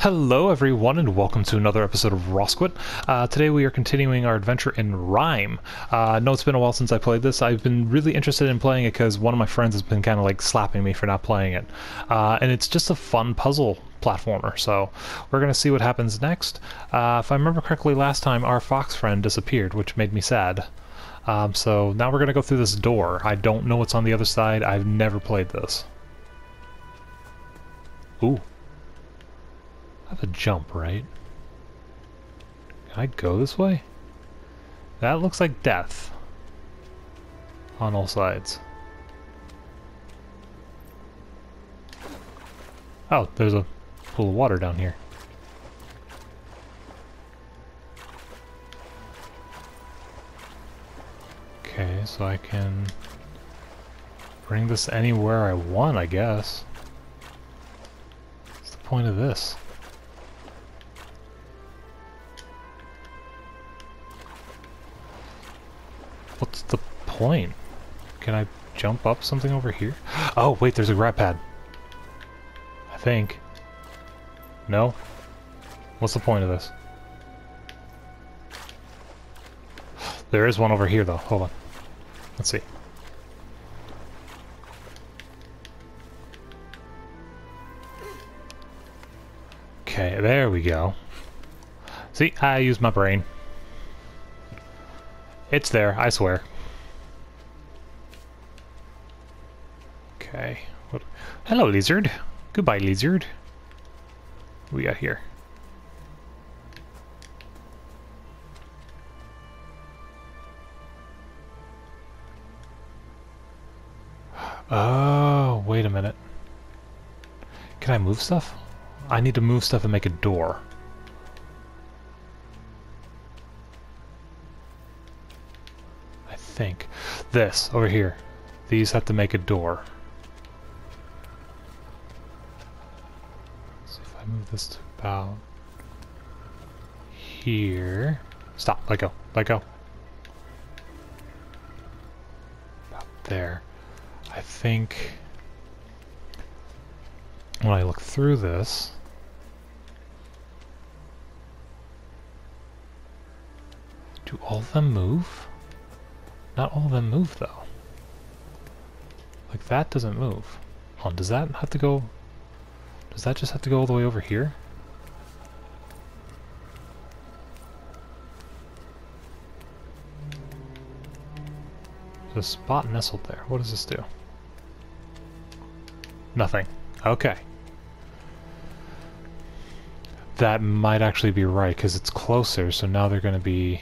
Hello everyone and welcome to another episode of Ross Quit. Today we are continuing our adventure in Rime. I know it's been a while since I played this. I've been really interested in playing it because one of my friends has been kind of like slapping me for not playing it. And it's just a fun puzzle platformer, so we're going to see what happens next. If I remember correctly, last time our fox friend disappeared, which made me sad. So now we're going to go through this door. I don't know what's on the other side. I've never played this. Ooh. I have a jump, right? Can I go this way? That looks like death. On all sides. Oh, there's a pool of water down here. Okay, so I can bring this anywhere I want, I guess. What's the point of this? What's the point? Can I jump up something over here? Oh, wait, there's a grab pad. I think. No? What's the point of this? There is one over here, though. Hold on. Let's see. Okay, there we go. See, I used my brain. It's there, I swear. Okay. Hello, lizard. Goodbye, lizard. What do we got here? Oh, wait a minute. Can I move stuff? I need to move stuff and make a door. Think this over here, these have to make a door. Let's see if I move this to about here. Stop, let go, let go. About there. I think when I look through this, do all of them move? Not all of them move, though. Like, that doesn't move. Hold on, does that have to go... Does that just have to go all the way over here? There's a spot nestled there. What does this do? Nothing. Okay. That might actually be right, because it's closer, so now they're going to be...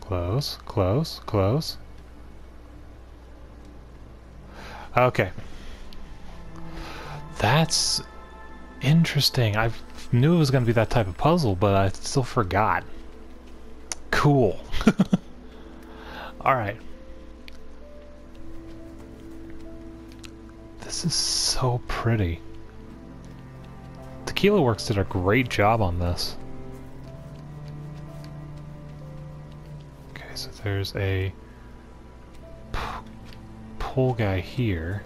Close, close, close. Okay. That's interesting. I knew it was going to be that type of puzzle, but I still forgot. Cool. Alright. This is so pretty. Tequila Works did a great job on this. So there's a pole guy here.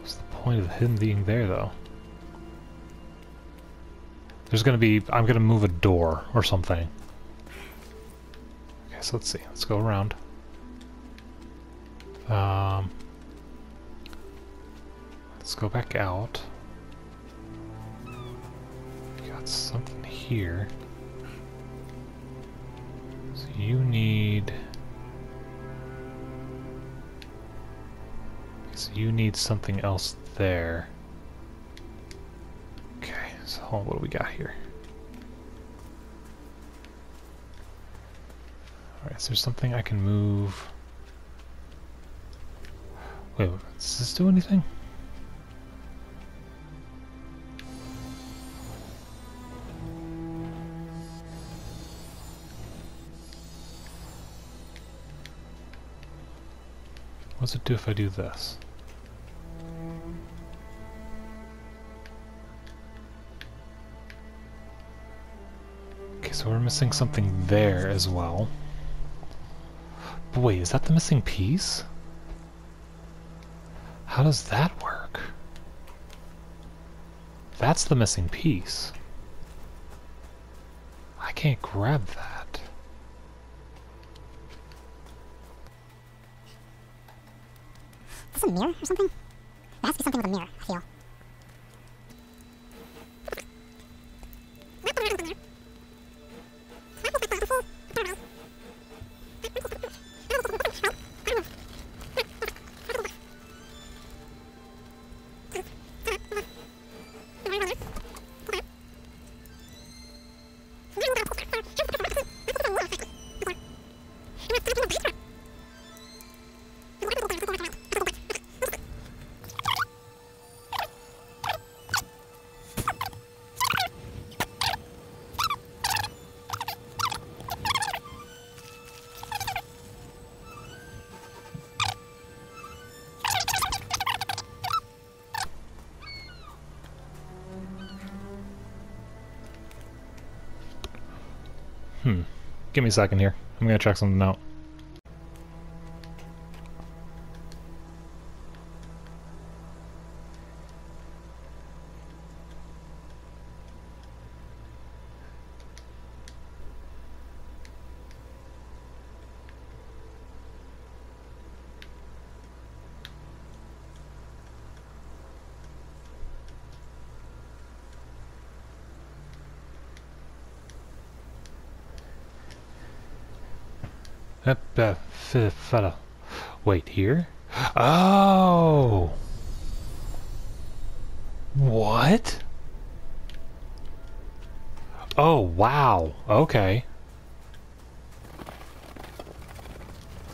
What's the point of him being there, though? There's gonna be... I'm gonna move a door or something. Okay, so let's see. Let's go around. Let's go back out. Got something here. You need... So you need something else there. Okay, so what do we got here? Alright, is there something I can move? Wait, does this do anything? What's it do if I do this? Okay, so we're missing something there as well. But wait, is that the missing piece? How does that work? That's the missing piece. I can't grab that. Is this a mirror or something? There has to be something with a mirror, I feel. Give me a second here. I'm gonna check something out. Wait, here? Oh! What? Oh, wow. Okay.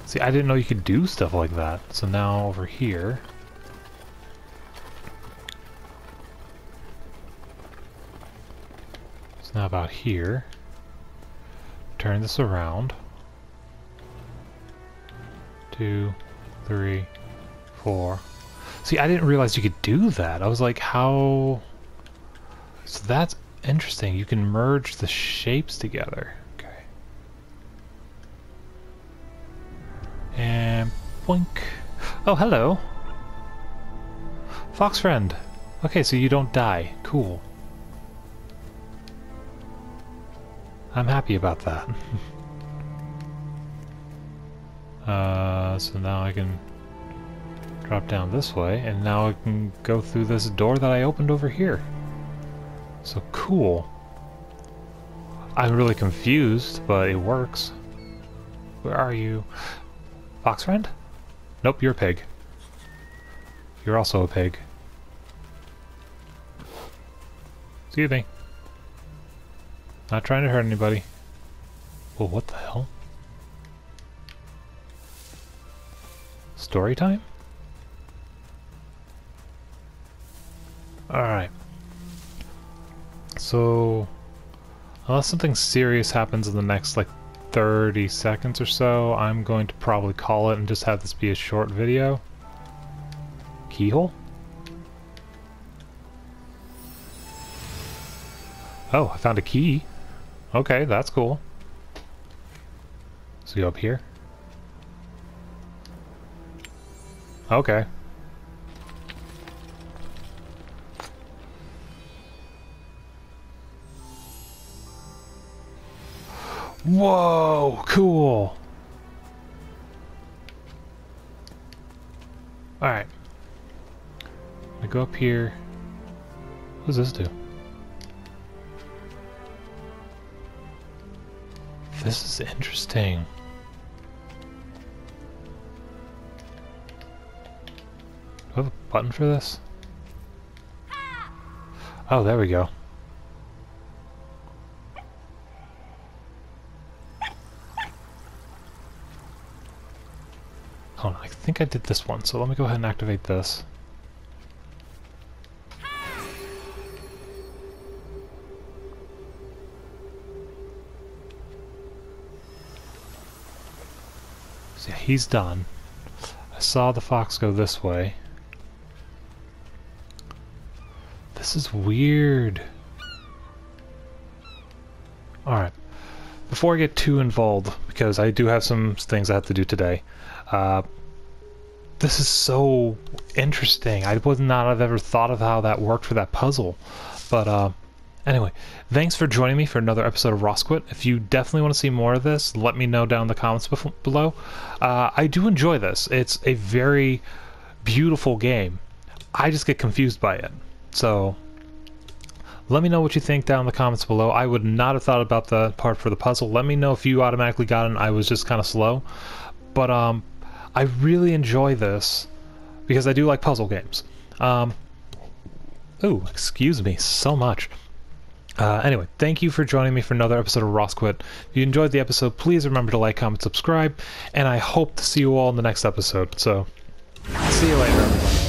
See, I didn't know you could do stuff like that. So now over here... So now about here. Turn this around. 2, 3, 4. See, I didn't realize you could do that. I was like, how... So that's interesting. You can merge the shapes together. Okay. And boink. Oh, hello. Fox friend. Okay, so you don't die. Cool. I'm happy about that. So now I can drop down this way, and now I can go through this door that I opened over here. So cool. I'm really confused, but it works. Where are you? Fox friend? Nope, you're a pig. You're also a pig. Excuse me. Not trying to hurt anybody. Well, what the hell? Story time? Alright. So, unless something serious happens in the next, like, 30 seconds or so, I'm going to probably call it and just have this be a short video. Keyhole? Oh, I found a key. Okay, that's cool. So go up here. Okay. Whoa, cool. Alright. I'm gonna go up here. What does this do? This is interesting. Do I have a button for this? Oh, there we go. Hold on, I think I did this one, so let me go ahead and activate this. So yeah, he's done. I saw the fox go this way. This is weird. Alright, before I get too involved, because I do have some things I have to do today, this is so interesting. I would not have ever thought of how that worked for that puzzle. But anyway, thanks for joining me for another episode of Ross Quit. If you definitely want to see more of this, let me know down in the comments below. I do enjoy this. It's a very beautiful game. I just get confused by it. So let me know what you think down in the comments below. I would not have thought about the part for the puzzle. Let me know if you automatically got it and I was just kind of slow. But I really enjoy this because I do like puzzle games. Ooh, excuse me so much. Anyway, thank you for joining me for another episode of Ross Quit. If you enjoyed the episode, please remember to like, comment, subscribe, and I hope to see you all in the next episode. So, see you later, everyone.